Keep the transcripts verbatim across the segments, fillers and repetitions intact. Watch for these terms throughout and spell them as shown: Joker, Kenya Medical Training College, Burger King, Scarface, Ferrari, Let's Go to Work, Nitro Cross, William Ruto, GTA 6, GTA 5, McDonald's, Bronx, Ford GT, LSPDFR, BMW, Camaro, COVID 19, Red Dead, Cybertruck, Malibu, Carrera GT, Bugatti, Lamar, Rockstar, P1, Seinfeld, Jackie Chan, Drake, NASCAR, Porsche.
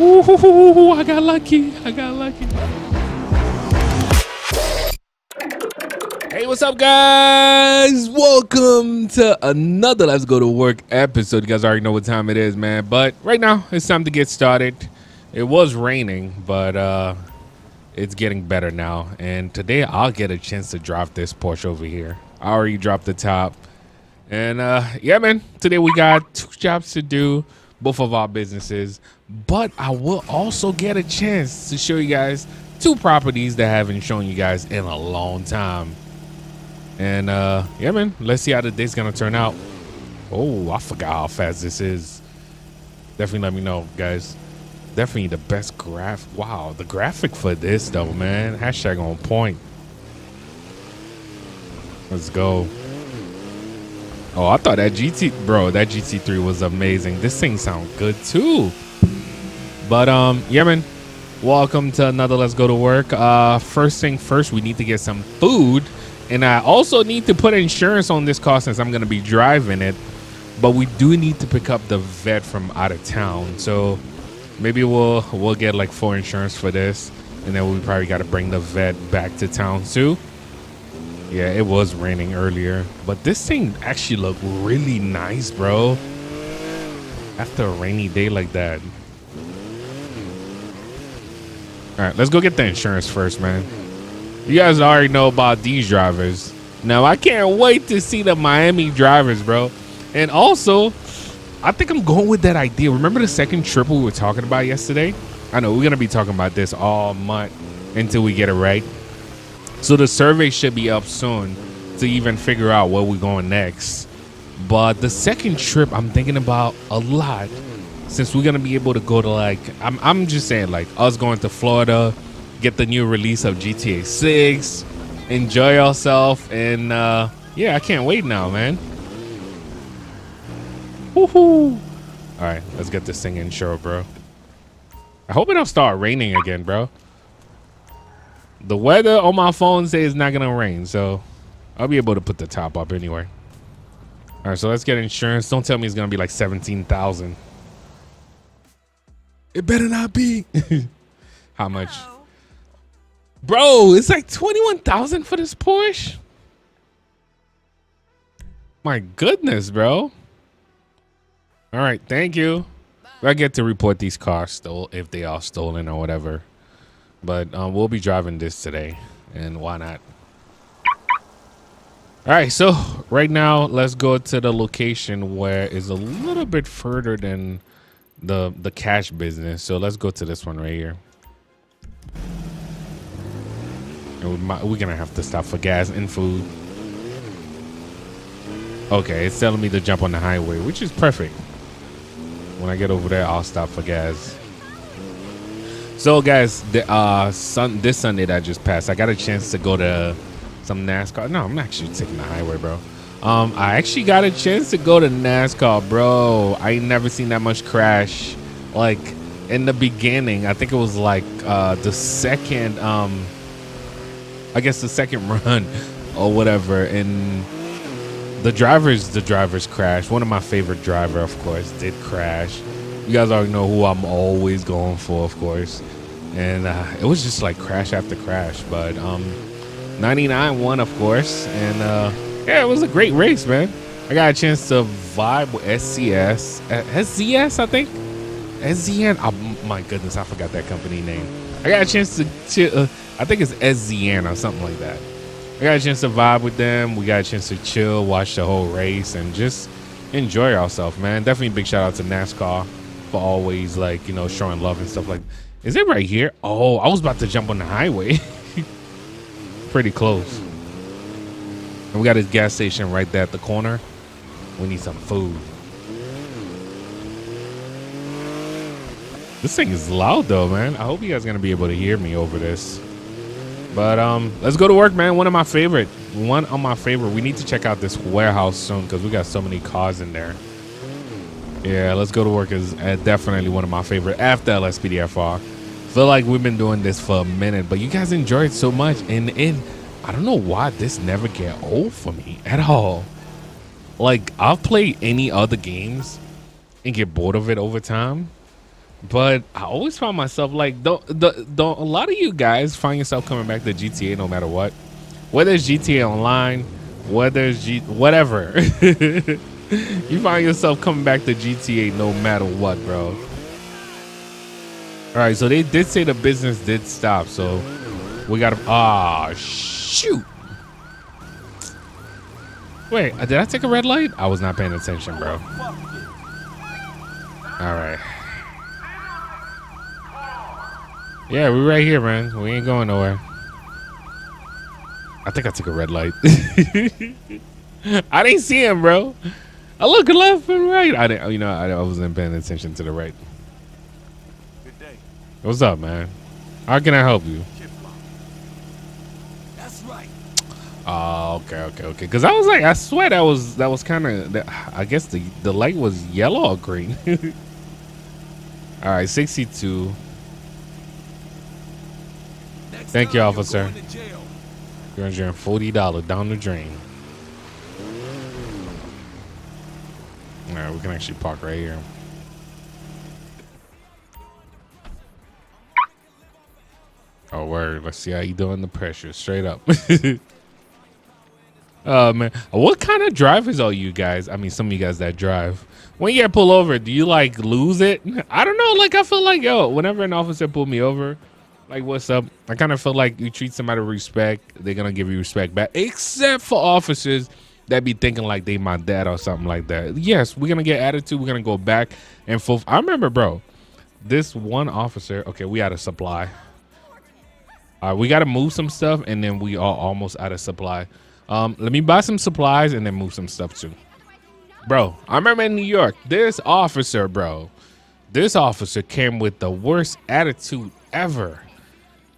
Ooh, I got lucky. I got lucky. Hey, what's up, guys? Welcome to another Let's Go to Work episode. You guys already know what time it is, man. But right now, it's time to get started. It was raining, but uh, it's getting better now. And today, I'll get a chance to drop this Porsche over here. I already dropped the top. And uh, yeah, man, today we got two jobs to do, both of our businesses. But I will also get a chance to show you guys two properties that I haven't shown you guys in a long time. And uh yeah, man, let's see how the day's gonna turn out. Oh, I forgot how fast this is. Definitely let me know, guys. Definitely the best graph. Wow, the graphic for this though, man. Hashtag on point. Let's go. Oh, I thought that G T, bro, that G T three was amazing. This thing sounds good too. But um yeah, man, welcome to another Let's Go to Work. Uh first thing first, we need to get some food. And I also need to put insurance on this car since I'm going to be driving it. But we do need to pick up the vet from out of town. So maybe we'll we'll get like four insurance for this. And then we probably got to bring the vet back to town too. Yeah, it was raining earlier. But this thing actually looked really nice, bro. After a rainy day like that. All right, let's go get the insurance first, man. You guys already know about these drivers. Now, I can't wait to see the Miami drivers, bro. And also, I think I'm going with that idea. Remember the second trip we were talking about yesterday? I know we're going to be talking about this all month until we get it right. So the survey should be up soon to even figure out where we're going next. But the second trip I'm thinking about a lot, since we're going to be able to go to like, I'm, I'm just saying like us going to Florida, get the new release of G T A six, enjoy yourself, and uh yeah, I can't wait now, man. Woohoo! All right, let's get this thing insured, bro. I hope it don't start raining again, bro. The weather on my phone says it's not gonna rain, so I'll be able to put the top up anyway. All right, so let's get insurance. Don't tell me it's gonna be like seventeen thousand. It better not be. How much? Bro, it's like twenty-one thousand for this Porsche. My goodness, bro. All right, thank you. I get to report these cars stole if they are stolen or whatever. But um, we'll be driving this today, and why not? All right, so right now let's go to the location where is a little bit further than the the cash business. So let's go to this one right here. We might, we're gonna have to stop for gas and food. Okay, it's telling me to jump on the highway, which is perfect. When I get over there, I'll stop for gas. So, guys, the, uh, sun, this Sunday that I just passed, I got a chance to go to some NASCAR. No, I'm actually taking the highway, bro. Um, I actually got a chance to go to NASCAR, bro. I ain't never seen that much crash. Like in the beginning, I think it was like uh, the second. Um, I guess the second run or whatever, and the drivers the drivers crashed. One of my favorite driver, of course, did crash. You guys already know who I'm always going for, of course. And uh, it was just like crash after crash, but um ninety-nine won, of course. And uh yeah, it was a great race, man. I got a chance to vibe with S C S, uh, S C S, I think, S Z N. Oh my goodness, I forgot that company name. I got a chance to, to uh, I think it's S Z N or something like that. I got a chance to vibe with them. We got a chance to chill, watch the whole race, and just enjoy ourselves, man. Definitely big shout out to NASCAR for always, like, you know, showing love and stuff like that. Is it right here? Oh, I was about to jump on the highway. Pretty close. And we got this gas station right there at the corner. We need some food. This thing is loud, though, man. I hope you guys are going to be able to hear me over this. But um, let's go to work, man. One of my favorite. One of my favorite. We need to check out this warehouse soon because we got so many cars in there. Yeah, Let's Go to Work is uh, definitely one of my favorite after L S P D F R. Feel like we've been doing this for a minute, but you guys enjoy it so much. And, and I don't know why this never get old for me at all. Like, I've played any other games and get bored of it over time. But I always find myself like, don't, don't, don't a lot of you guys find yourself coming back to G T A no matter what? Whether it's G T A Online, whether it's G, whatever. You find yourself coming back to G T A no matter what, bro. All right, so they did say the business did stop, so we got to, ah, shoot. Wait, did I take a red light? I was not paying attention, bro. All right. Yeah, we're right here, man. We ain't going nowhere. I think I took a red light. I didn't see him, bro. I look left and right. I didn't, you know, I, I wasn't paying attention to the right. Good day. What's up, man? How can I help you? That's right. Oh, okay, okay, okay. Because I was like, I swear that was that was kind of. I guess the the light was yellow or green. All right, sixty-two. Thank you, officer. You're injuring forty dollars down the drain. All right, we can actually park right here. Oh, word. Let's see how you doing the pressure. Straight up. Oh, man. What kind of drivers are you guys? I mean, some of you guys that drive. When you get pulled over, do you, like, lose it? I don't know. Like, I feel like, yo, whenever an officer pulled me over, like, what's up? I kind of feel like you treat somebody with respect, they're going to give you respect back. Except for officers that be thinking like they my dad or something like that. Yes, we're going to get attitude. We're going to go back and forth. I remember, bro, this one officer. Okay, we out of supply. All right, we got to move some stuff, and then we are almost out of supply. Um, let me buy some supplies and then move some stuff, too. Bro, I remember in New York, this officer, bro, this officer came with the worst attitude ever.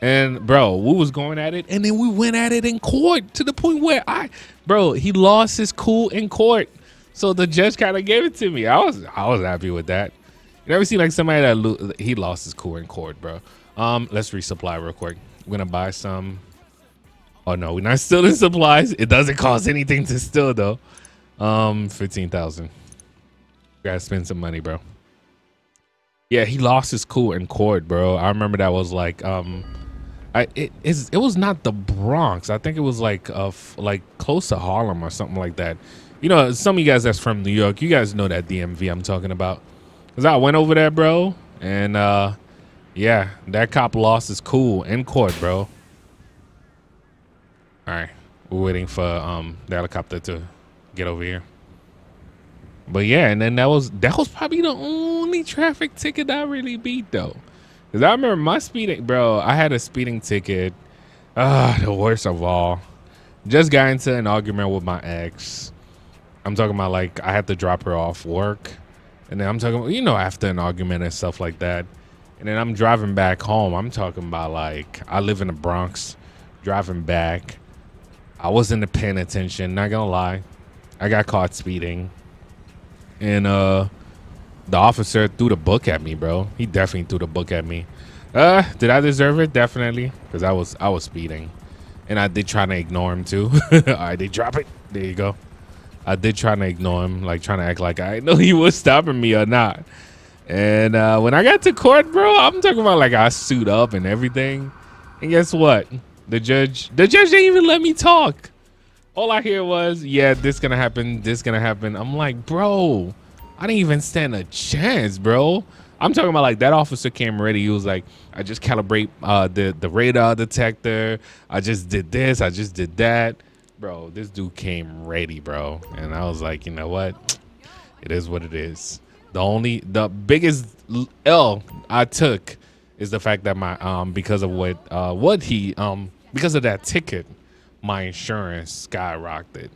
And, bro, we was going at it, and then we went at it in court to the point where I, bro, he lost his cool in court. So the judge kind of gave it to me. I was I was happy with that. You ever see, like, somebody that lo he lost his cool in court, bro? Um, let's resupply real quick. We're going to buy some. Oh, no, we're not stealing supplies. It doesn't cost anything to steal, though. Um, fifteen thousand dollars. Got to spend some money, bro. Yeah, he lost his cool in court, bro. I remember that was, like, um... I, it, it's, it was not the Bronx. I think it was like uh, f like close to Harlem or something like that. You know, some of you guys that's from New York, you guys know that D M V I'm talking about. Because I went over there, bro. And, uh, yeah, that cop lost his cool in court, bro. All right. We're waiting for um, the helicopter to get over here. But, yeah, and then that was, that was probably the only traffic ticket I really beat, though. Cause I remember my speeding, bro. I had a speeding ticket. Ah, the worst of all. Just got into an argument with my ex. I'm talking about like I had to drop her off work, and then I'm talking about, you know, after an argument and stuff like that. And then I'm driving back home. I'm talking about like I live in the Bronx. Driving back, I wasn't paying attention. Not gonna lie, I got caught speeding, and uh. The officer threw the book at me, bro. He definitely threw the book at me. Uh, did I deserve it? Definitely, because I was I was speeding, and I did try to ignore him too. All right, they drop it. There you go. I did try to ignore him, like trying to act like I know he was stopping me or not. And uh, when I got to court, bro, I'm talking about like I suit up and everything. And guess what? The judge, the judge didn't even let me talk. All I hear was, "Yeah, this gonna happen. This gonna happen." I'm like, bro. I didn't even stand a chance, bro. I'm talking about like that officer came ready. He was like, I just calibrate uh, the, the radar detector. I just did this. I just did that. Bro, this dude came ready, bro. And I was like, you know what? It is what it is. The only, the biggest L I took is the fact that my, um, because of what, uh, what he, um, because of that ticket, my insurance skyrocketed.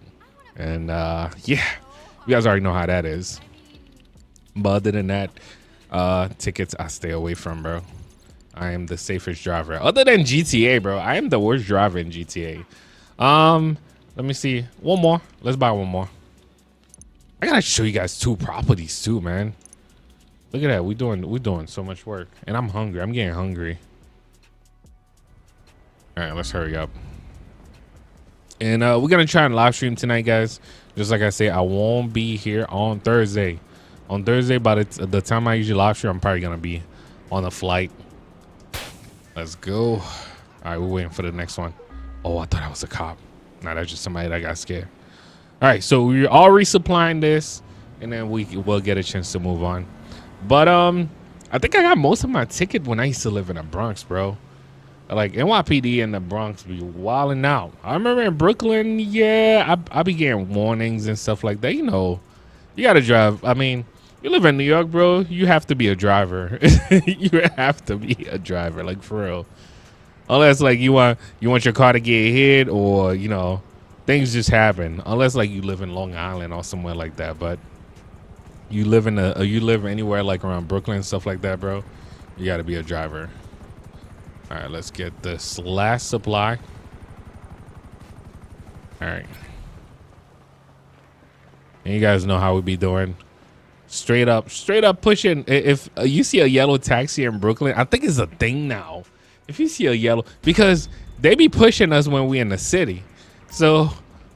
And uh, yeah, you guys already know how that is. But other than that, uh, tickets I stay away from, bro. I am the safest driver. Other than G T A, bro, I am the worst driver in G T A. Um, let me see. One more. Let's buy one more. I gotta show you guys two properties too, man. Look at that. We doing we doing so much work, and I'm hungry. I'm getting hungry. All right, let's hurry up. And uh, we're gonna try and live stream tonight, guys. Just like I say, I won't be here on Thursday. On Thursday, by the, t the time I usually live stream, I'm probably going to be on a flight. Let's go. All right, we're waiting for the next one. Oh, I thought I was a cop. Nah, that's just somebody that got scared. All right, so we're all resupplying this, and then we will get a chance to move on. But um, I think I got most of my ticket when I used to live in the Bronx, bro. Like, N Y P D in the Bronx be wilding out. I remember in Brooklyn, yeah, I, I be getting warnings and stuff like that. You know, you got to drive. I mean, you live in New York, bro. You have to be a driver. You have to be a driver, like, for real. Unless, like, you want you want your car to get hit or, you know, things just happen. Unless, like, you live in Long Island or somewhere like that. But you live in a, you live anywhere, like, around Brooklyn and stuff like that, bro, you got to be a driver. All right, let's get this last supply. All right. And you guys know how we be doing. Straight up, straight up pushing. If you see a yellow taxi in Brooklyn, I think it's a thing now. If you see a yellow, because they be pushing us when we in the city. So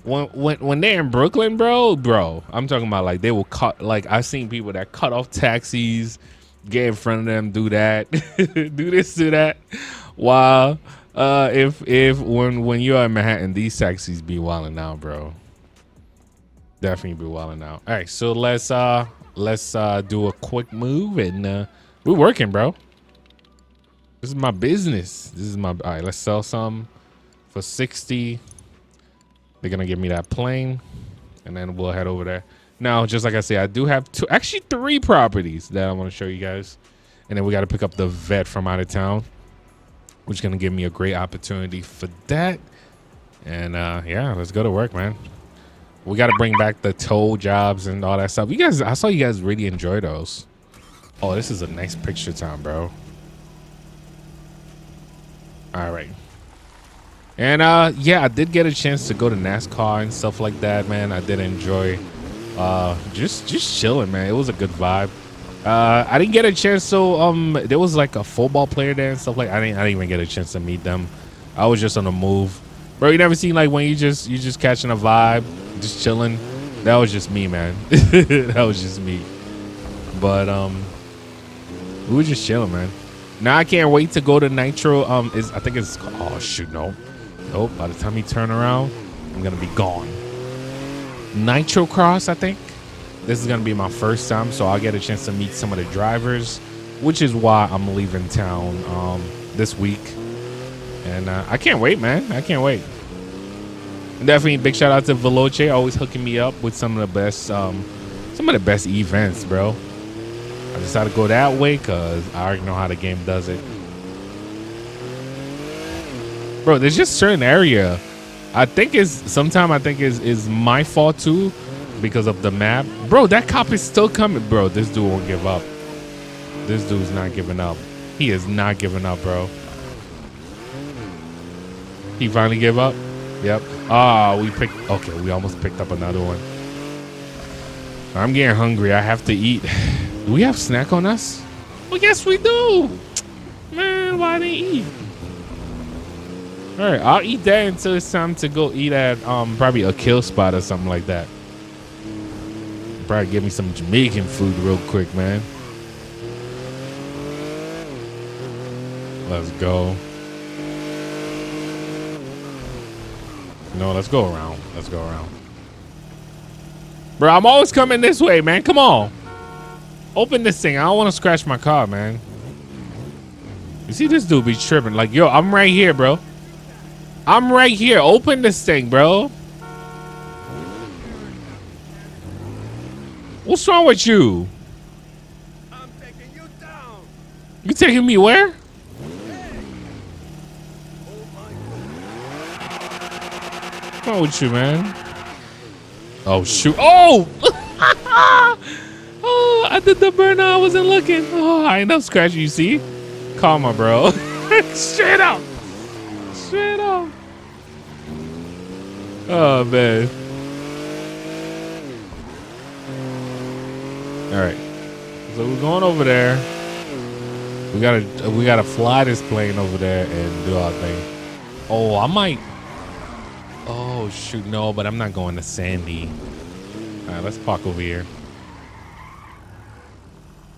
when when when they're in Brooklyn, bro, bro, I'm talking about like they will cut. Like I've seen people that cut off taxis, get in front of them, do that, do this, do that. While uh, if if when when you are in Manhattan, these taxis be wilding out, bro. Definitely be wilding out. All right, so let's uh let's uh do a quick move and uh, we're working, bro. This is my business. This is my. All right, let's sell some for sixty. They're gonna give me that plane, and then we'll head over there. Now, just like I say, I do have two, actually three properties that I want to show you guys. And then we got to pick up the vet from out of town, which is going to give me a great opportunity for that. And uh, yeah, let's go to work, man. We got to bring back the toll jobs and all that stuff. You guys, I saw you guys really enjoy those. Oh, this is a nice picture time, bro. All right. And uh, yeah, I did get a chance to go to NASCAR and stuff like that, man. I did enjoy uh just just chilling, man. It was a good vibe. uh I didn't get a chance, so um there was like a football player there and stuff like that. I didn't I didn't even get a chance to meet them. I was just on the move, bro. You never seen like when you just you just catching a vibe, just chilling? That was just me, man. That was just me. But um we were just chilling, man. Now I can't wait to go to Nitro. um is I think it's, oh shoot, no, nope, by the time you turn around I'm gonna be gone. Nitro Cross, I think this is gonna be my first time, so I'll get a chance to meet some of the drivers, which is why I'm leaving town um this week. And uh, I can't wait, man. I can't wait. And definitely big shout out to Veloce, always hooking me up with some of the best um some of the best events, bro. I decided to go that way because I already know how the game does it, bro. There's just certain area I think is sometimes I think is is my fault too, because of the map, bro. That cop is still coming, bro. This dude won't give up. This dude's not giving up. He is not giving up, bro. He finally gave up. Yep. Ah, we picked. Okay, we almost picked up another one. I'm getting hungry. I have to eat. Do we have snack on us? Well, yes, we do. Man, why didn't eat? All right, I'll eat that until it's time to go eat at um probably a kill spot or something like that. Probably give me some Jamaican food real quick, man. Let's go. No, let's go around. Let's go around. Bro, I'm always coming this way, man. Come on. Open this thing. I don't want to scratch my car, man. You see this dude be tripping. Like, yo, I'm right here, bro. I'm right here. Open this thing, bro. What's wrong with you? I'm taking you down. You taking me where? Hey. Oh my God. What's wrong with you, man? Oh, shoot. Oh! Oh, I did the burner. I wasn't looking. Oh, I end up scratching. You see? Karma, bro. Straight up. Straight up. Oh, man. All right. So we're going over there. We gotta, we gotta fly this plane over there and do our thing. Oh, I might. Oh shoot, no! But I'm not going to Sandy. All right, let's park over here.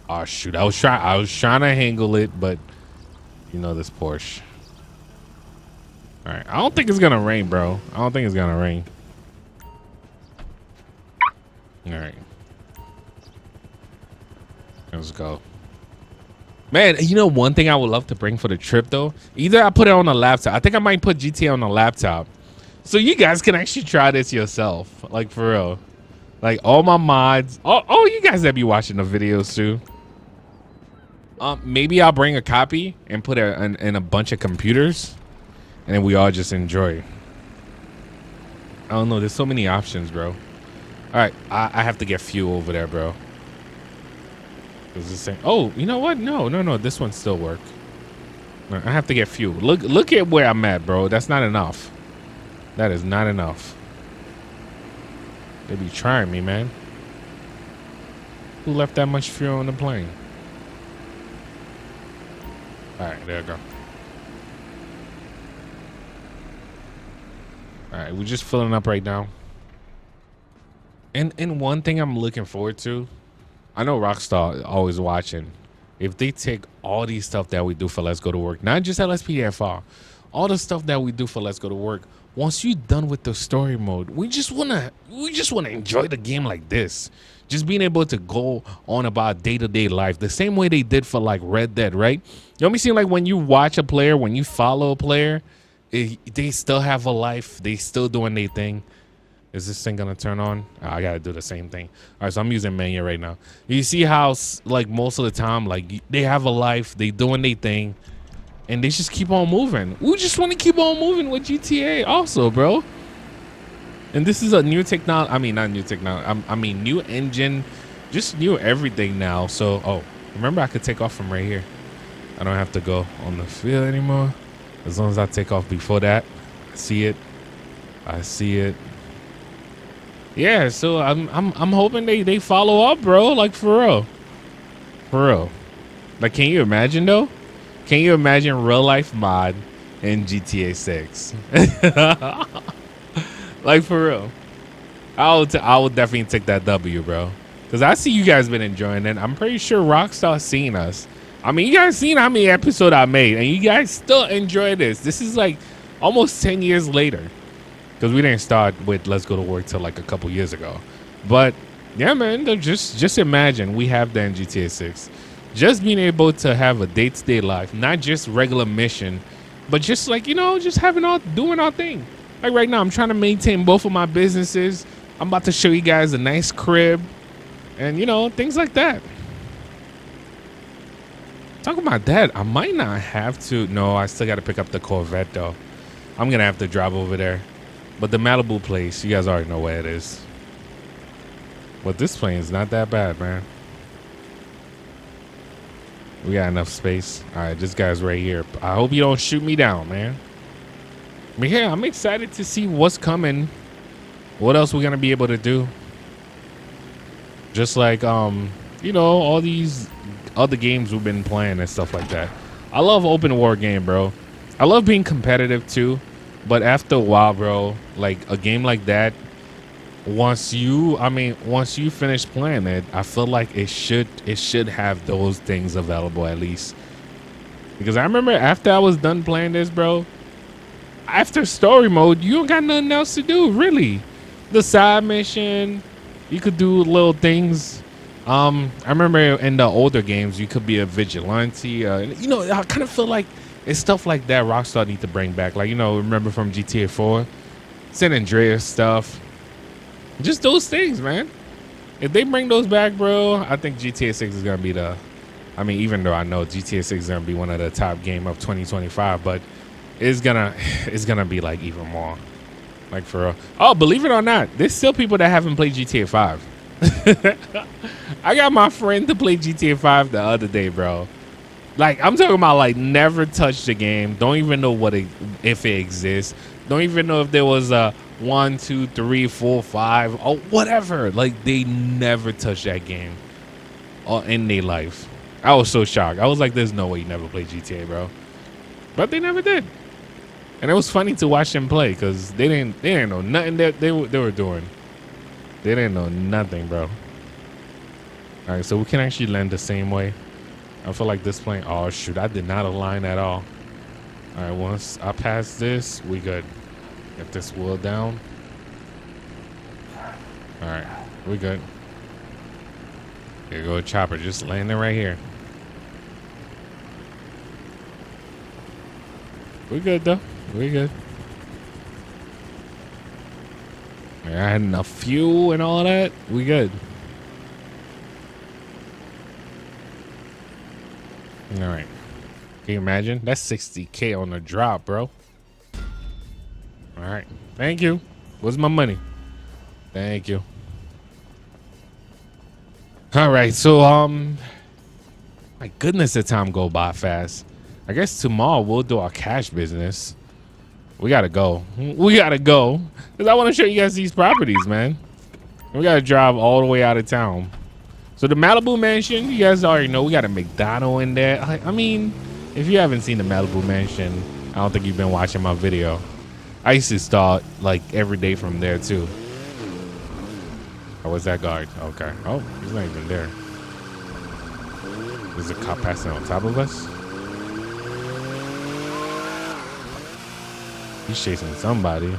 Oh shoot! I was trying. I was trying to angle it, but you know this Porsche. All right. I don't think it's gonna rain, bro. I don't think it's gonna rain. All right. Let's go. Man, you know one thing I would love to bring for the trip though. Either I put it on a laptop. I think I might put G T A on a laptop, so you guys can actually try this yourself. Like for real. Like all my mods. Oh, oh, you guys that be watching the videos too. Um, maybe I'll bring a copy and put it in, in a bunch of computers, and then we all just enjoy. I don't know. There's so many options, bro. All right, I, I have to get fuel over there, bro. Is this thing? Oh, you know what? No, no, no. This one still work. I have to get fuel. Look, look at where I'm at, bro. That's not enough. That is not enough. They be trying me, man. Who left that much fuel on the plane? All right, there we go. All right, we're just filling up right now. And and one thing I'm looking forward to, I know Rockstar is always watching. If they take all these stuff that we do for Let's Go to Work, not just L S P D F R, all the stuff that we do for Let's Go to Work, once you're done with the story mode, we just wanna we just wanna enjoy the game like this. Just being able to go on about day-to-day life the same way they did for like Red Dead, right? You know me seeing like when you watch a player, when you follow a player, it, they still have a life. They still doing their thing. Is this thing gonna turn on? Oh, I gotta do the same thing. All right, so I'm using manual right now. You see how like most of the time, like they have a life, they doing their thing. And they just keep on moving. We just want to keep on moving with G T A also, bro. And this is a new technology. I mean, not new technology. I'm, I mean, new engine. Just new everything now. So, oh, remember I could take off from right here. I don't have to go on the field anymore. As long as I take off before that. I see it. I see it. Yeah, so I'm, I'm, I'm hoping they, they follow up, bro. Like, for real. For real. Like, can you imagine, though? Can you imagine real life mod in G T A six? Like for real, I would, t I would definitely take that W, bro. Cause I see you guys been enjoying it. I'm pretty sure Rockstar seen us. I mean, you guys seen how many episodes I made, and you guys still enjoy this. This is like almost ten years later, cause we didn't start with Let's Go to Work till like a couple years ago. But yeah, man, just just imagine we have that in G T A six. Just being able to have a day-to-day life, not just regular mission, but just like, you know, just having all, doing our thing. Like right now, I'm trying to maintain both of my businesses. I'm about to show you guys a nice crib and, you know, things like that. Talking about that, I might not have to. No, I still got to pick up the Corvette, though. I'm going to have to drive over there. But the Malibu place, you guys already know where it is. But this plane is not that bad, man. We got enough space. All right, this guy's right here. I hope you don't shoot me down, man. I mean, yeah, I'm excited to see what's coming. What else we're gonna be able to do? Just like, um, you know, all these other games we've been playing and stuff like that. I love open war game, bro. I love being competitive too, but after a while, bro, like a game like that, once you I mean once you finish playing it, I feel like it should it should have those things available at least. Because I remember after I was done playing this, bro, after story mode, you don't got nothing else to do, really. The side mission, you could do little things. Um, I remember in the older games, you could be a vigilante. Uh, you know, I kind of feel like it's stuff like that Rockstar need to bring back. Like, you know, remember from G T A four, San Andreas stuff. Just those things, man. If they bring those back, bro, I think G T A six is going to be the... I mean, even though I know G T A six is going to be one of the top game of twenty twenty-five, but it's going to it's gonna be, like, even more. Like, for real. Oh, believe it or not, there's still people that haven't played G T A five. I got my friend to play G T A five the other day, bro. Like, I'm talking about, like, never touched the game. Don't even know what it, if it exists. Don't even know if there was a... One, two, three, four, five, or whatever. Like, they never touched that game or in their life. I was so shocked. I was like, there's no way you never played G T A, bro. But they never did. And it was funny to watch them play because they didn't, they didn't know nothing that they, they were doing. They didn't know nothing, bro. All right, so we can actually land the same way. I feel like this plane, oh shoot, I did not align at all. All right, once I pass this, we good. Get this wheel down. All right, we good. Here go a chopper, just landing right here. We good though, we good. I had enough fuel and all that, we good. All right, can you imagine? That's sixty K on the drop, bro. All right, thank you. Where's my money? Thank you. All right, so um, my goodness, the time go by fast. I guess tomorrow we'll do our cash business. We gotta go. We gotta go. Cause I wanna show you guys these properties, man. We gotta drive all the way out of town. So the Malibu Mansion, you guys already know, we got a McDonald's in there. I, I mean, if you haven't seen the Malibu Mansion, I don't think you've been watching my video. I used to start like every day from there too. Oh, what's that guard? Okay. Oh, he's not even there. There's a cop passing on top of us. He's chasing somebody.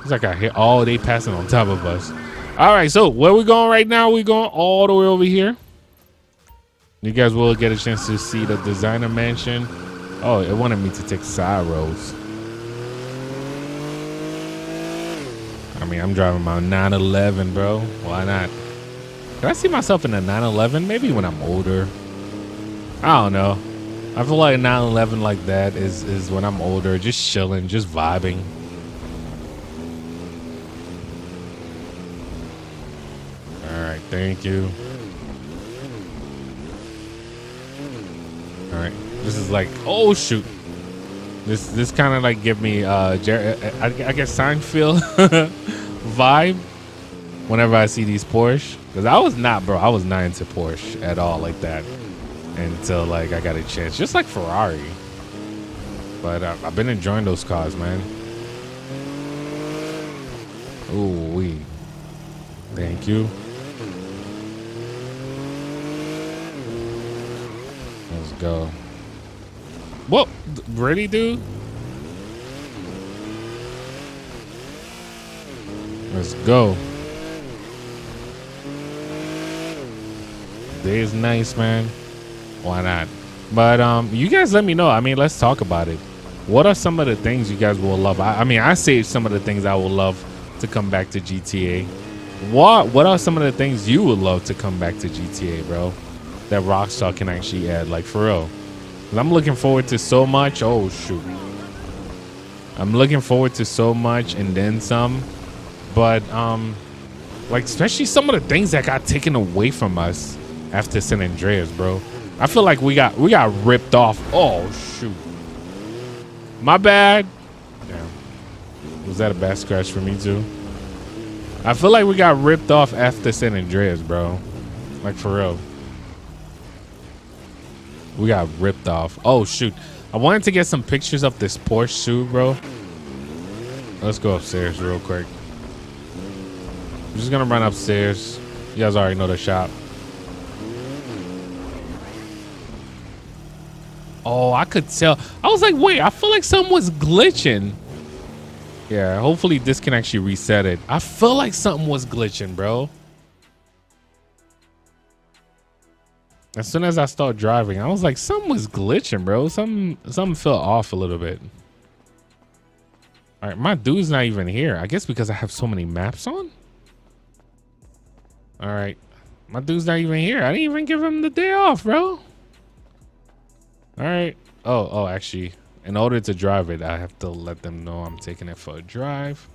It's like I hear all they passing on top of us. All right, so where we going right now? We're going all the way over here. You guys will get a chance to see the designer mansion. Oh, it wanted me to take side roads. I mean, I'm driving my nine eleven, bro. Why not? Can I see myself in a nine eleven? Maybe when I'm older. I don't know. I feel like a nine eleven like that is, is when I'm older, just chilling, just vibing. All right, thank you. All right, this is like, oh shoot. This this kind of like give me, uh, Jer I, I guess Seinfeld vibe whenever I see these Porsche. Cause I was not, bro, I was not into Porsche at all like that. Until like I got a chance, just like Ferrari. But uh, I've been enjoying those cars, man. Ooh, wee. Thank you. Let's go. What? Really, dude? Let's go. Day is nice, man. Why not? But um, you guys let me know. I mean, let's talk about it. What are some of the things you guys will love? I, I mean, I saved some of the things I would love to come back to G T A. What What are some of the things you would love to come back to G T A, bro? That Rockstar can actually add, like for real. I'm looking forward to so much. Oh shoot, I'm looking forward to so much and then some. But um, like especially some of the things that got taken away from us after San Andreas, bro. I feel like we got we got ripped off. Oh shoot, my bad. Damn, was that a bad scratch for me too? I feel like we got ripped off after San Andreas, bro. Like for real, we got ripped off. Oh shoot, I wanted to get some pictures of this Porsche too, bro. Let's go upstairs real quick. I'm just gonna run upstairs. You guys already know the shop. Oh, I could tell. I was like, wait, I feel like something was glitching. Yeah, hopefully this can actually reset it. I feel like something was glitching, bro. As soon as I start driving, I was like, something was glitching, bro. Something, something fell off a little bit. All right, my dude's not even here. I guess because I have so many maps on. All right, my dude's not even here. I didn't even give him the day off, bro. All right. Oh, oh, actually, in order to drive it, I have to let them know I'm taking it for a drive.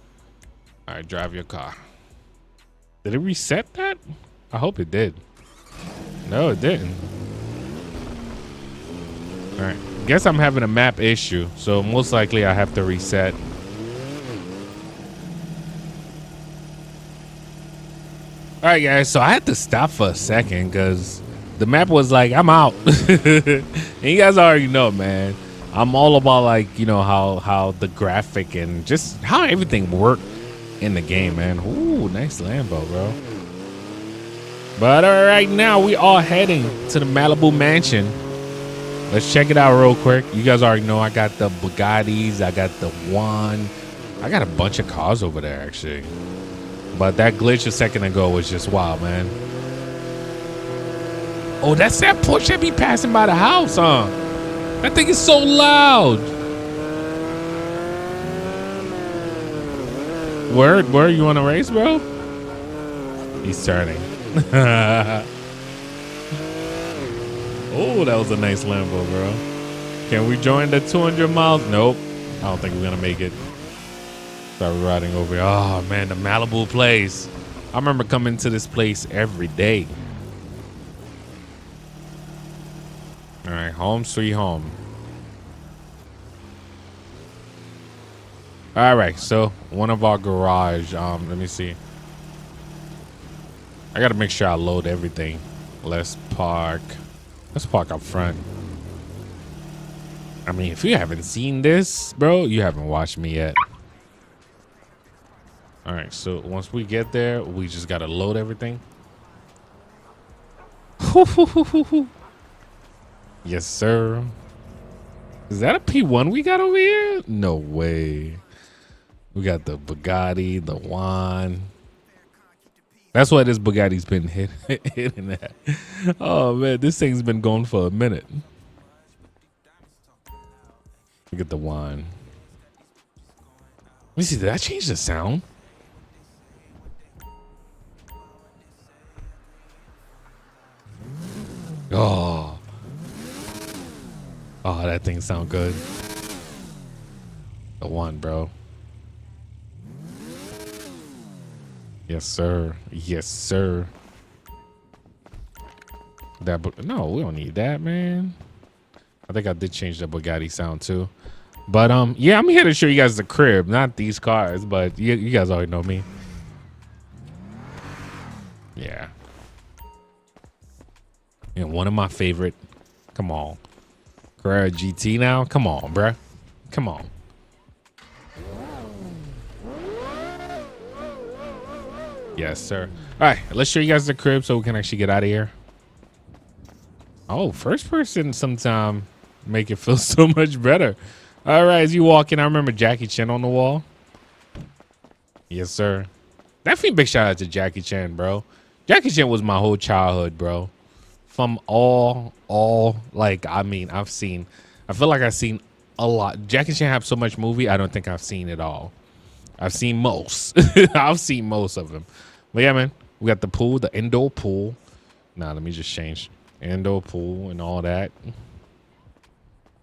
All right, drive your car. Did it reset that? I hope it did. No, it didn't. All right. Guess I'm having a map issue, so most likely I have to reset. All right, guys. So I had to stop for a second because the map was like, I'm out. And you guys already know, man, I'm all about like, you know, how how the graphic and just how everything worked in the game, man. Ooh, nice Lambo, bro. But all right, now we are heading to the Malibu Mansion. Let's check it out real quick. You guys already know I got the Bugattis. I got the one. I got a bunch of cars over there, actually. But that glitch a second ago was just wild, man. Oh, that's that Porsche that be passing by the house, huh? That thing is so loud. Word, word, you want to race, bro? He's turning. Oh, that was a nice Lambo, bro. Can we join the two hundred miles? Nope. I don't think we're going to make it. Start riding over here. Oh, man, the Malibu place. I remember coming to this place every day. All right, home sweet home. All right, so one of our garage. Um, let me see. I gotta make sure I load everything. Let's park. Let's park up front. I mean, if you haven't seen this, bro, you haven't watched me yet. All right, so once we get there, we just gotta load everything. Yes, sir. Is that a P one we got over here? No way. We got the Bugatti, the one. That's why this Bugatti's been hit, hitting that. Oh, man, this thing's been going for a minute. We get the one. Let me see, did I change the sound? Oh. Oh, that thing sound good. The one, bro. Yes, sir. Yes, sir. That, but no, we don't need that, man. I think I did change the Bugatti sound too. But um, yeah, I'm here to show you guys the crib, not these cars. But you, you guys already know me. Yeah. And one of my favorite. Come on. Carrera G T now? Come on, bruh. Come on. Yes, sir. All right, let's show you guys the crib so we can actually get out of here. Oh, first person sometime make it feel so much better. All right, as you walk in, I remember Jackie Chan on the wall. Yes, sir. Definitely big shout out to Jackie Chan, bro. Jackie Chan was my whole childhood, bro. From all, all, like, I mean, I've seen, I feel like I've seen a lot. Jackie Chan have so much movie, I don't think I've seen it all. I've seen most. I've seen most of them. But yeah, man, we got the pool, the indoor pool. Nah, let me just change. Indoor pool and all that.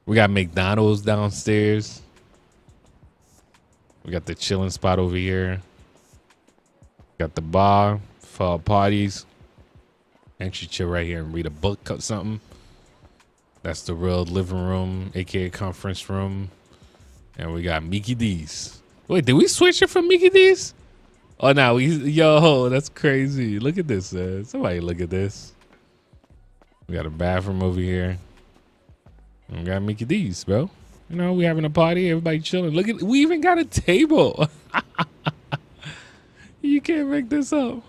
We got McDonald's downstairs. We got the chilling spot over here. Got the bar for parties. Actually chill right here and read a book or something. That's the real living room, aka conference room. And we got Mickey D's. Wait, did we switch it from Mickey D's? Oh no, we yo, that's crazy. Look at this, man. Somebody look at this. We got a bathroom over here. And we got Mickey D's, bro. You know, we having a party, everybody chilling. Look at, we even got a table. You can't make this up.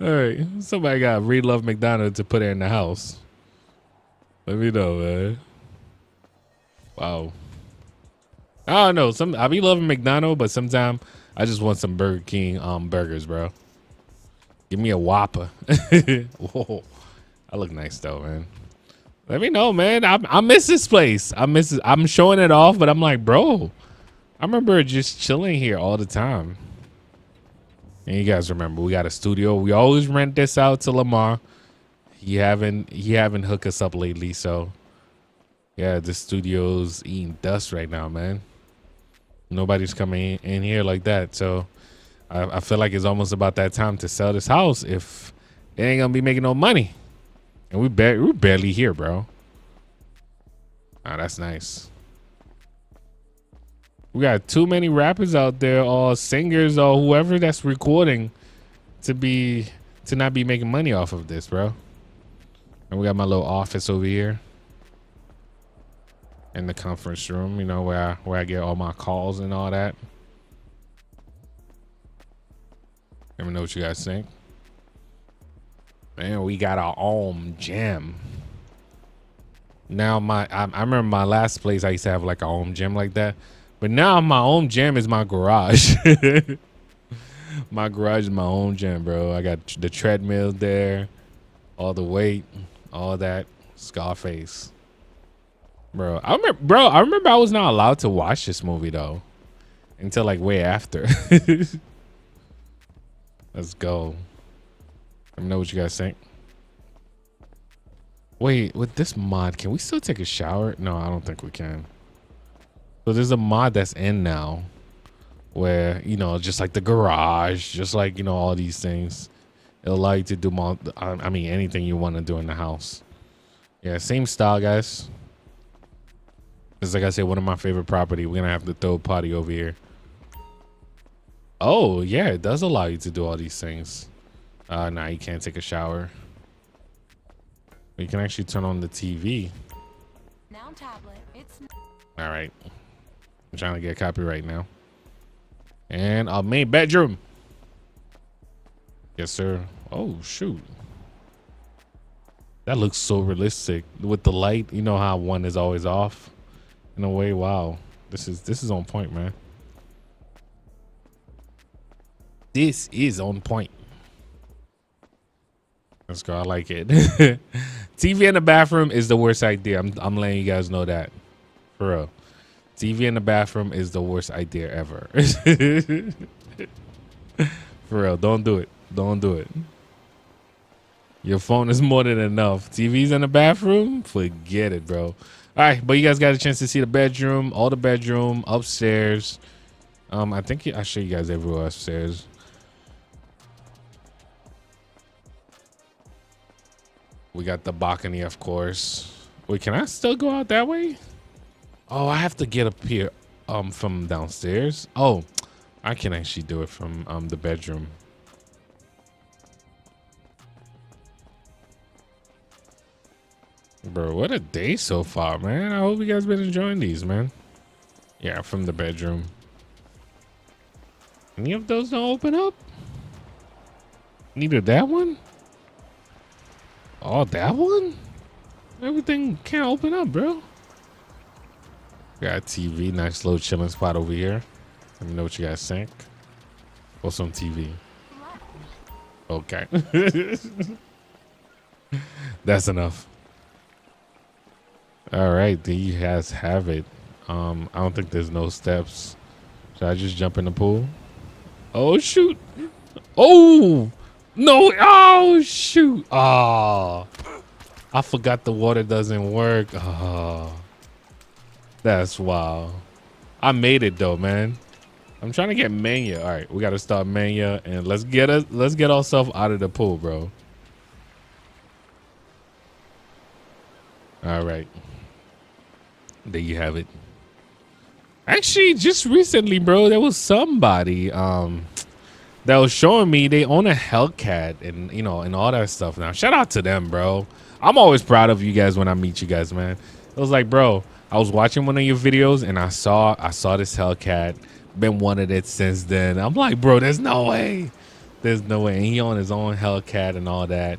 All right, somebody got Reed Love McDonald to put her in the house. Let me know, man. Wow. I don't know. Some I be loving McDonald, but sometimes I just want some Burger King um burgers, bro. Give me a Whopper. Whoa, I look nice though, man. Let me know, man. I I miss this place. I miss it. I'm showing it off, but I'm like, bro, I remember just chilling here all the time. And you guys remember, we got a studio. We always rent this out to Lamar. He haven't he haven't hooked us up lately, so yeah, the studio's eating dust right now, man. Nobody's coming in here like that, so I, I feel like it's almost about that time to sell this house if it ain't gonna be making no money. And we bar we're barely here, bro. Ah, that's nice. We got too many rappers out there or singers or whoever that's recording to be to not be making money off of this, bro. And we got my little office over here in the conference room, you know, where I, where I get all my calls and all that. Let me know what you guys think. Man, we got our own gym. Now my, I, I remember my last place I used to have like a home gym like that, but now my own gym is my garage. My garage is my own gym, bro. I got the treadmill there, all the weight, all that. Scarface, bro. I remember, bro. I remember I was not allowed to watch this movie though, until like way after. Let's go. Let me know what you guys think. Wait, with this mod, can we still take a shower? No, I don't think we can. So there's a mod that's in now where, you know, just like the garage, just like, you know, all these things. It'll allow you to do, I mean, anything you want to do in the house. Yeah, same style, guys. It's like I said, one of my favorite property. We're going to have the third party over here. Oh, yeah, it does allow you to do all these things. Uh, nah, you can't take a shower. You can actually turn on the T V. Now tablet, it's all right. I'm trying to get copyright now. And our main bedroom. Yes, sir. Oh, shoot. That looks so realistic with the light. You know how one is always off in a way. Wow. This is this is on point, man. This is on point. Let's go. I like it. T V in the bathroom is the worst idea. I'm, I'm letting you guys know that. For real. T V in the bathroom is the worst idea ever. For real. Don't do it. Don't do it. Your phone is more than enough. T V's in the bathroom? Forget it, bro. All right. But you guys got a chance to see the bedroom, all the bedroom, upstairs. Um, I think I'll show you guys everywhere upstairs. We got the balcony, of course. Wait, can I still go out that way? Oh, I have to get up here um, from downstairs. Oh, I can actually do it from um, the bedroom. Bro, what a day so far, man. I hope you guys been enjoying these, man. Yeah, from the bedroom. Any of those don't open up? Neither that one. Oh, that one? Everything can't open up, bro. Got a T V. Nice little chilling spot over here. Let me know what you guys think. What's on T V? Okay. That's enough. All right. There you guys have it. Um, I don't think there's no steps. Should I just jump in the pool? Oh, shoot. Oh! No, oh shoot. Oh, I forgot the water doesn't work. Oh, that's wild. I made it though, man. I'm trying to get Mania. All right, we got to start Mania and let's get us, let's get ourselves out of the pool, bro. All right. There you have it. Actually, just recently, bro, there was somebody, um, that was showing me they own a Hellcat and, you know, and all that stuff now. Shout out to them, bro. I'm always proud of you guys when I meet you guys, man. It was like, bro, I was watching one of your videos and I saw I saw this Hellcat. Been wanted it since then. I'm like, bro, there's no way. There's no way. And he owned his own Hellcat and all that.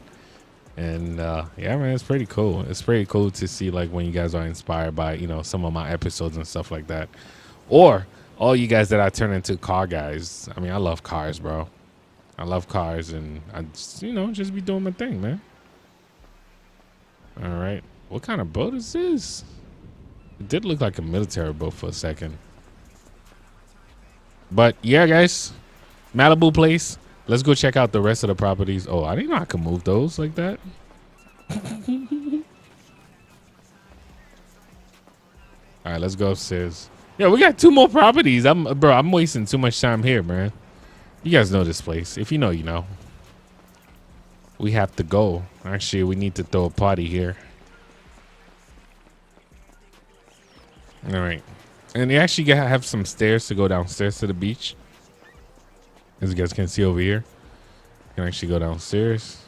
And, uh, yeah, man, it's pretty cool. It's pretty cool to see, like, when you guys are inspired by, you know, some of my episodes and stuff like that. Or... all you guys that I turn into car guys. I mean, I love cars, bro. I love cars, and I, just, you know, just be doing my thing, man. All right. What kind of boat is this? It did look like a military boat for a second. But, yeah, guys. Malibu Place. Let's go check out the rest of the properties. Oh, I didn't know I could move those like that. All right, let's go upstairs. Yeah, we got two more properties. I'm bro, I'm wasting too much time here, man. You guys know this place. If you know, you know. We have to go. Actually, we need to throw a party here. All right. And they actually have some stairs to go downstairs to the beach. As you guys can see over here. You can actually go downstairs.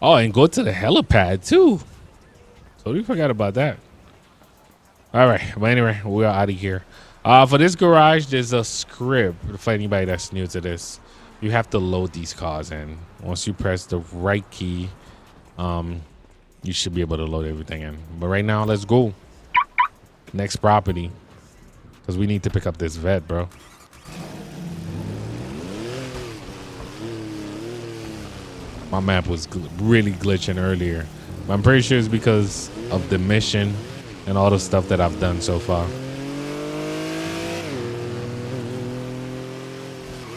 Oh, and go to the helipad, too. Totally forgot about that. All right, but anyway, we are out of here. Uh, for this garage, there's a script for anybody that's new to this. you have to load these cars in. Once you press the right key, um, you should be able to load everything in. But right now, let's go. Next property. Because we need to pick up this vet, bro. My map was gl- really glitching earlier. But I'm pretty sure it's because of the mission and all the stuff that I've done so far.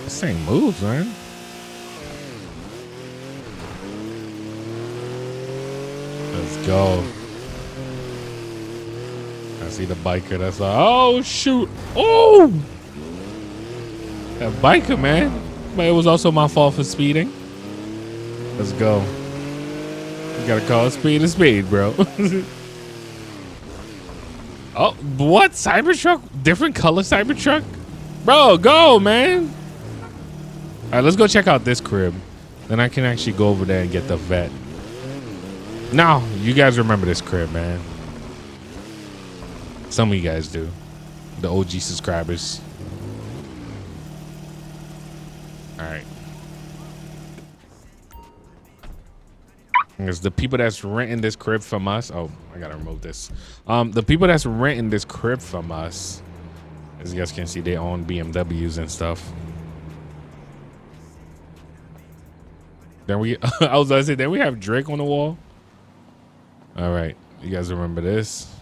This thing moves, man. Let's go. I see the biker. That's like, oh, shoot. Oh! That biker, man. But it was also my fault for speeding. Let's go. You gotta call it speed a speed, bro. Oh, what? Cybertruck? Different color Cybertruck? Bro, go, man. All right, let's go check out this crib. Then I can actually go over there and get the vet. Now, you guys remember this crib, man. Some of you guys do. The O G subscribers. All right. It's the people that's renting this crib from us. Oh, I gotta remove this. Um, the people that's renting this crib from us, as you guys can see, they own B M Ws and stuff. Then we, I was gonna say, then we have Drake on the wall. All right, you guys remember this?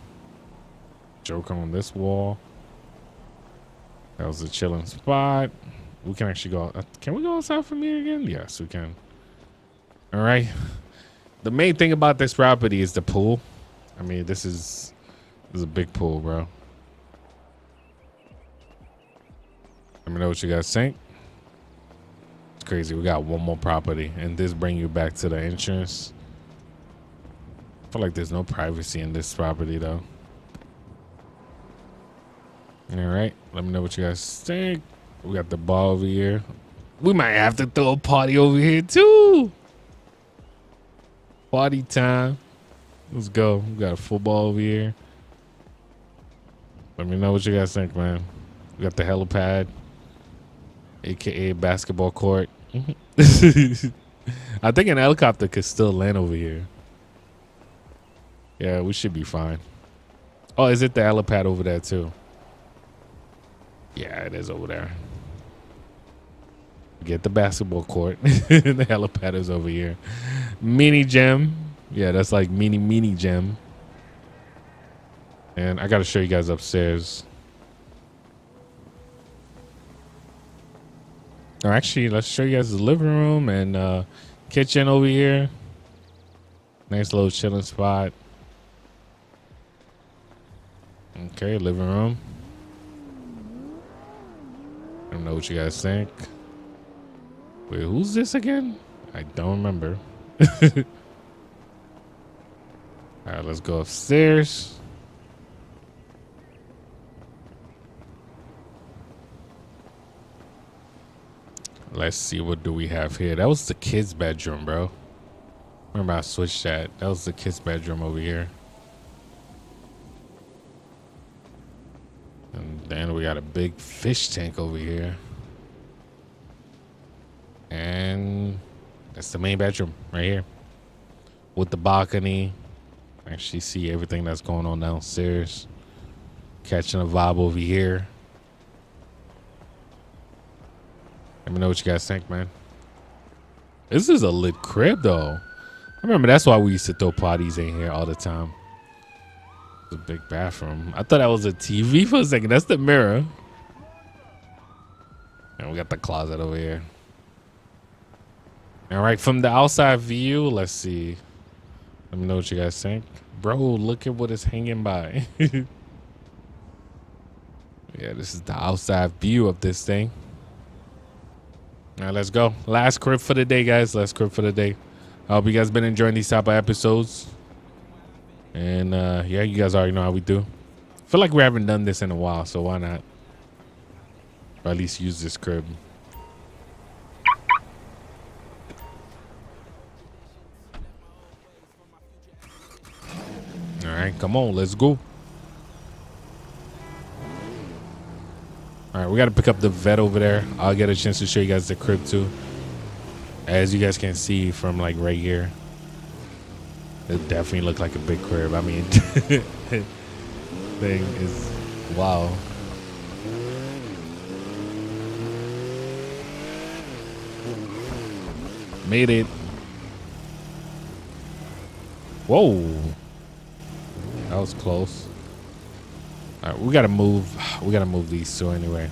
Joker on this wall. That was a chilling spot. We can actually go. Can we go outside from here again? Yes, we can. All right. The main thing about this property is the pool. I mean, this is this is a big pool, bro. Let me know what you guys think. Crazy, we got one more property and this bring you back to the entrance. I feel like there's no privacy in this property though. All right, let me know what you guys think. We got the bar over here. We might have to throw a party over here too. Party time. Let's go. We got a football over here. Let me know what you guys think, man. We got the helipad, aka basketball court. I think an helicopter could still land over here. Yeah, we should be fine. Oh, is it the helipad over there too? Yeah, it is over there. Get the basketball court. The helipad is over here. Mini gym. Yeah, that's like mini mini gym. And I gotta show you guys upstairs. Actually, let's show you guys the living room and uh, kitchen over here. Nice little chilling spot. Okay, living room. I don't know what you guys think. Wait, who's this again? I don't remember. All right, let's go upstairs. Let's see, what do we have here? That was the kids' bedroom, bro. Remember I switched that. That was the kids' bedroom over here. And then we got a big fish tank over here. And that's the main bedroom right here. With the balcony. Actually see everything that's going on downstairs. Catching a vibe over here. Let me know what you guys think, man. This is a lit crib, though. I remember that's why we used to throw parties in here all the time. The big bathroom. I thought that was a T V for a second. That's the mirror. And we got the closet over here. All right, from the outside view, let's see. Let me know what you guys think. Bro, look at what it's hanging by. Yeah, this is the outside view of this thing. Now let's go. Last crib for the day, guys. Last crib for the day. I hope you guys been enjoying these type of episodes. And uh, yeah, you guys already know how we do. I feel like we haven't done this in a while, so why not? Or at least use this crib. All right, come on, let's go. All right, we got to pick up the vet over there. I'll get a chance to show you guys the crib too. As you guys can see from like right here, it definitely looked like a big crib. I mean, thing is, wow. Made it. Whoa. That was close. All right, we gotta move. We gotta move these two anyway.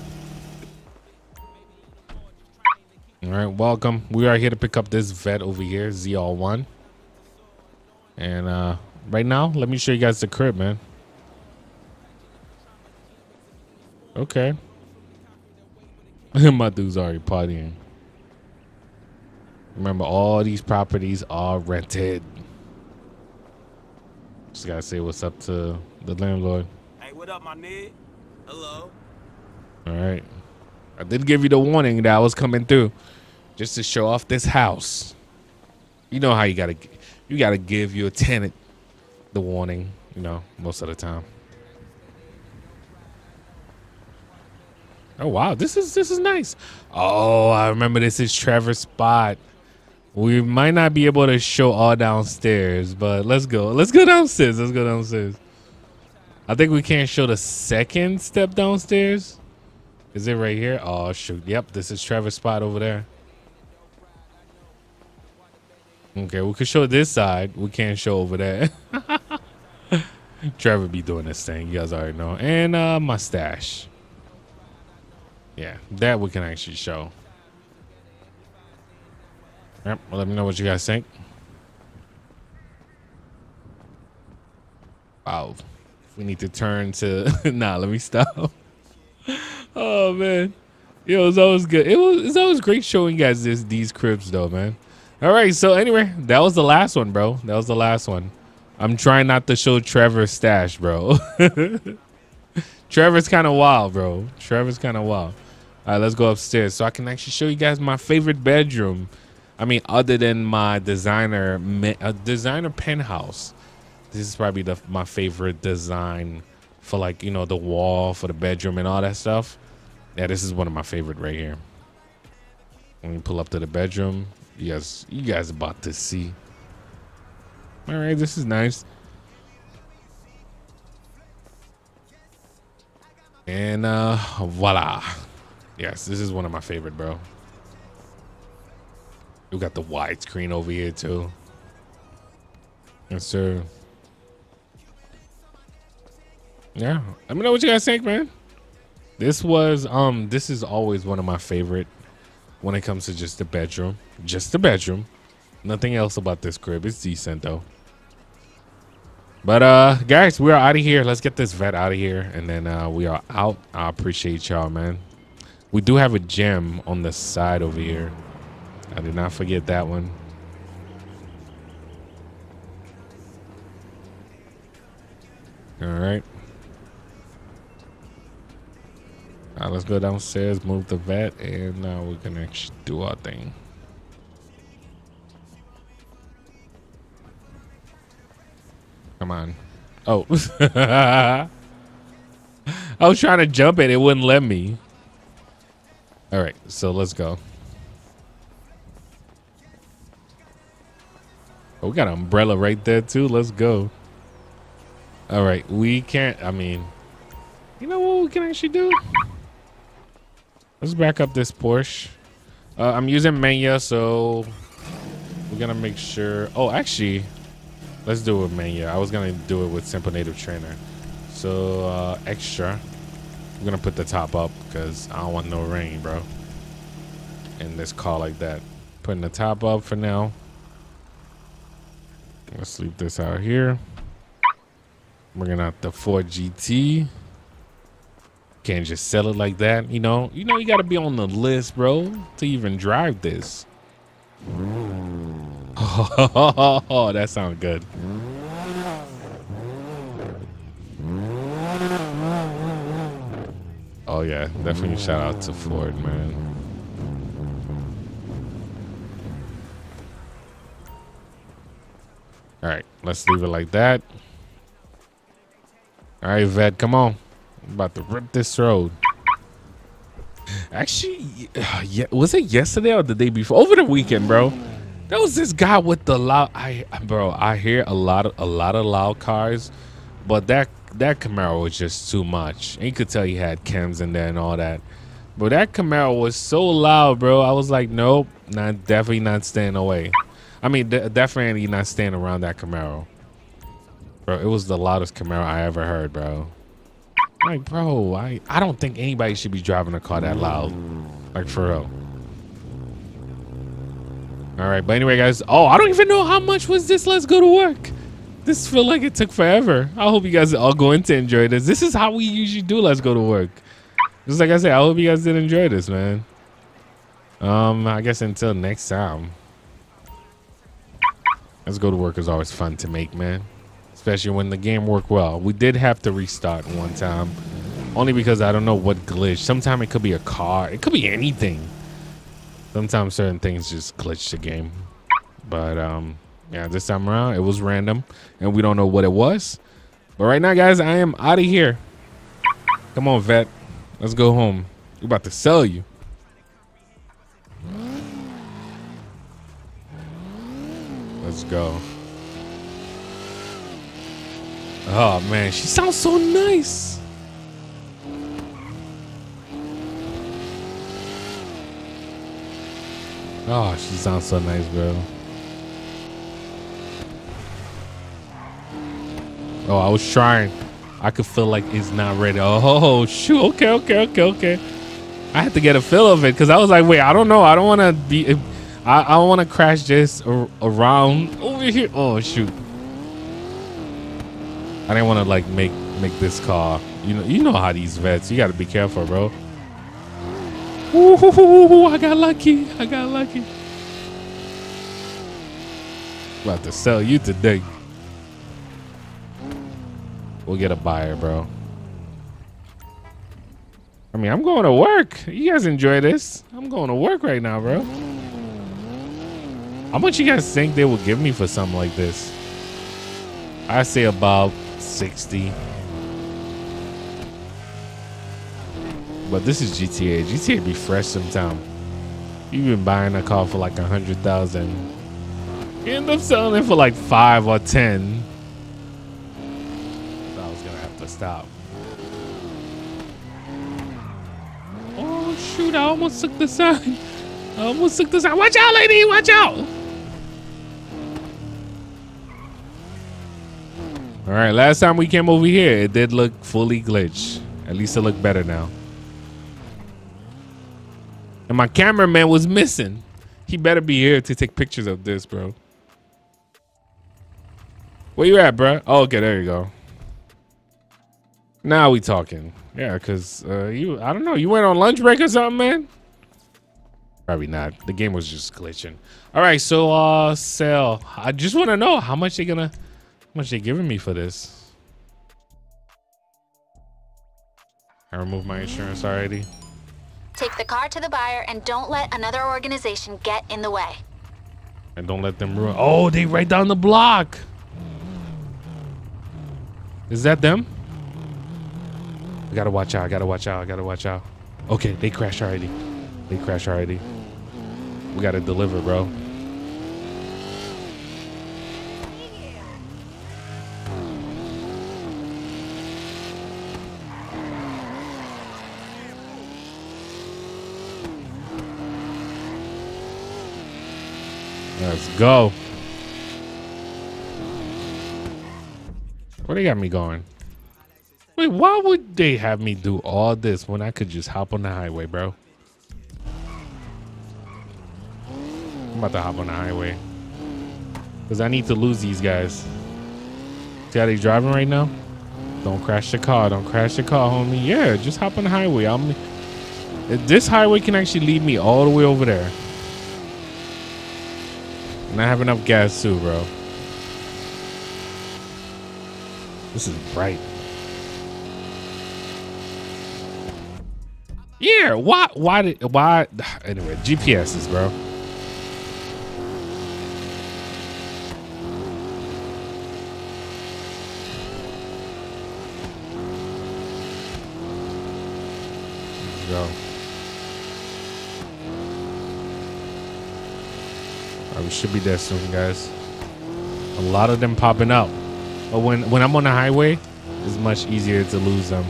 All right, welcome. We are here to pick up this vet over here, Z R one. And uh, right now, let me show you guys the crib, man. Okay. My dude's already partying. Remember, all these properties are rented. Just gotta say what's up to the landlord. Hey, what up, my nigga? Hello. All right. I did give you the warning that I was coming through, just to show off this house. You know how you gotta, you gotta give your tenant the warning. You know, most of the time. Oh wow, this is this is nice. Oh, I remember this is Trevor's spot. We might not be able to show all downstairs, but let's go. Let's go downstairs. Let's go downstairs. I think we can't show the second step downstairs. Is it right here? Oh, shoot. Yep, this is Trevor's spot over there. Okay, we could show this side. We can't show over there. Trevor be doing this thing. You guys already know. And uh, mustache. Yeah, that we can actually show. Yep, well, let me know what you guys think. Wow, we need to turn to nah. Let me stop. Oh man, it was always good. It was it's always great showing you guys this these cribs though, man. All right, so anyway, that was the last one, bro. That was the last one. I'm trying not to show Trevor's stash, bro. Trevor's kind of wild, bro. Trevor's kind of wild. All right, let's go upstairs so I can actually show you guys my favorite bedroom. I mean, other than my designer uh, designer penthouse, this is probably the, my favorite design for like, you know, the wall for the bedroom and all that stuff. Yeah, this is one of my favorite right here. When you pull up to the bedroom, you guys, you guys about to see. All right, this is nice. And uh, voila. Yes, this is one of my favorite, bro. We got the widescreen over here too. Yes, sir. Yeah, let me know what you guys think, man. This was um, this is always one of my favorite when it comes to just the bedroom, just the bedroom. Nothing else about this crib. It's decent though. But uh, guys, we are out of here. Let's get this vet out of here, and then uh, we are out. I appreciate y'all, man. We do have a gym on the side over here. I did not forget that one. All right. All right, let's go downstairs, move the vet, and now uh, we can actually do our thing. Come on. Oh. I was trying to jump it. It wouldn't let me. All right, so let's go. Oh, we got an umbrella right there too. Let's go. All right, we can't. I mean, you know what we can actually do? Let's back up this Porsche. Uh, I'm using Mania, so we're gonna make sure. Oh, actually, let's do it with Mania. I was gonna do it with Simple Native Trainer. So uh, extra, we're gonna put the top up because I don't want no rain, bro. In this car like that, putting the top up for now. Let's leave this out here. Bringing out the Ford G T. Can't just sell it like that, you know. You know you gotta be on the list, bro, to even drive this. Oh, that sounds good. Oh yeah, definitely shout out to Ford, man. All right, let's leave it like that. All right, vet, come on. I'm about to rip this road. Actually, yeah, was it yesterday or the day before? Over the weekend, bro. There was this guy with the loud. I, bro, I hear a lot of a lot of loud cars, but that that Camaro was just too much. And you could tell he had chems in there and all that. But that Camaro was so loud, bro. I was like, nope, not definitely not staying away. I mean, de definitely not staying around that Camaro, bro. It was the loudest Camaro I ever heard, bro. Like, bro, I, I don't think anybody should be driving a car that loud. Like, for real. All right, but anyway, guys. Oh, I don't even know how much was this Let's Go to Work. This feel like it took forever. I hope you guys are all going to enjoy this. This is how we usually do Let's Go to Work. Just like I said, I hope you guys did enjoy this, man. Um, I guess until next time. Let's Go to Work is always fun to make, man. Especially when the game worked well. We did have to restart one time, only because I don't know what glitch. Sometimes it could be a car, it could be anything. Sometimes certain things just glitch the game. But um, yeah, this time around it was random, and we don't know what it was. But right now, guys, I am out of here. Come on, vet, let's go home. We're about to sell you. Let's go. Oh man, she sounds so nice. Oh, she sounds so nice, bro. Oh, I was trying. I could feel like it's not ready. Oh, shoot. Okay, okay, okay, okay. I had to get a feel of it because I was like, wait, I don't know. I don't want to be. I, I want to crash this around over here. Oh, shoot. I didn't want to like make make this car. You know, you know how these vets. You got to be careful, bro. Ooh, I got lucky. I got lucky. About to sell you today. We'll get a buyer, bro. I mean, I'm going to work. You guys enjoy this. I'm going to work right now, bro. How much you guys think they will give me for something like this? I say about sixty. But this is G T A. G T A be fresh sometime. You've been buying a car for like a hundred thousand. You end up selling it for like five or ten. So I was gonna have to stop. Oh shoot, I almost took the sign. I almost took the sign. Watch out, lady, watch out. All right, last time we came over here, it did look fully glitched. At least it looked better now. And my cameraman was missing. He better be here to take pictures of this, bro. Where you at, bro? Oh, okay, there you go. Now we talking. Yeah, because uh, you, I don't know, you went on lunch break or something, man? Probably not. The game was just glitching. All right, so uh, sell. I just want to know how much they're gonna... How much they giving me for this? I removed my insurance already. Take the car to the buyer and don't let another organization get in the way. And don't let them ruin. Oh, they right down the block. Is that them? I gotta watch out. I gotta watch out. I gotta watch out. Okay, they crashed already. They crashed already. We gotta deliver, bro. Let's go. Where they got me going? Wait, why would they have me do all this when I could just hop on the highway, bro? I'm about to hop on the highway because I need to lose these guys. See how they driving right now? Don't crash the car. Don't crash the car, homie. Yeah, just hop on the highway. I'm. This highway can actually lead me all the way over there. And I have enough gas too, bro. This is bright. Yeah, why, why did, why? Anyway, G P Ses, bro. Let's go. We should be there soon, guys. A lot of them popping up. But when, when I'm on the highway, it's much easier to lose them.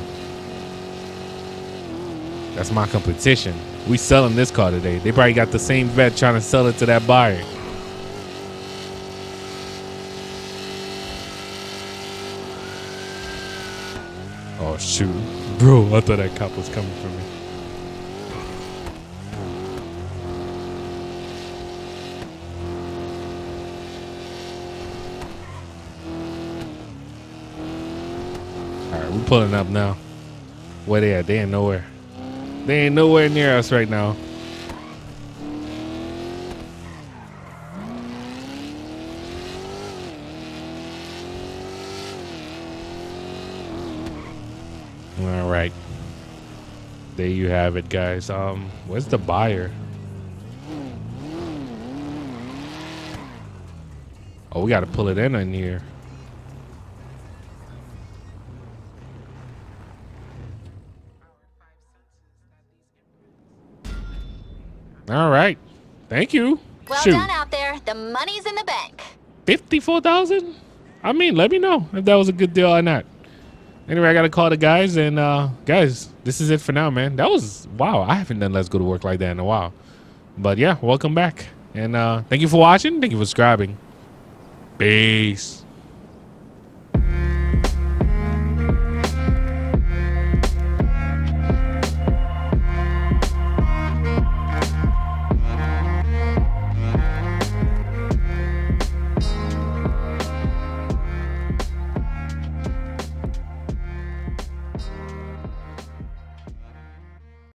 That's my competition. We selling this car today. They probably got the same vet trying to sell it to that buyer. Oh, shoot. Bro, I thought that cop was coming for me. Alright, we're pulling up now. Where they at? They ain't nowhere. They ain't nowhere near us right now. All right. There you have it, guys. Um, where's the buyer? Oh, we got to pull it in in here. All right. Thank you. Well Shoot. done out there. The money's in the bank. fifty-four thousand dollars? I mean, let me know if that was a good deal or not. Anyway, I got to call the guys. And, uh, guys, this is it for now, man. That was, wow. I haven't done Let's Go to Work like that in a while. But, yeah, welcome back. And uh, thank you for watching. Thank you for subscribing. Peace.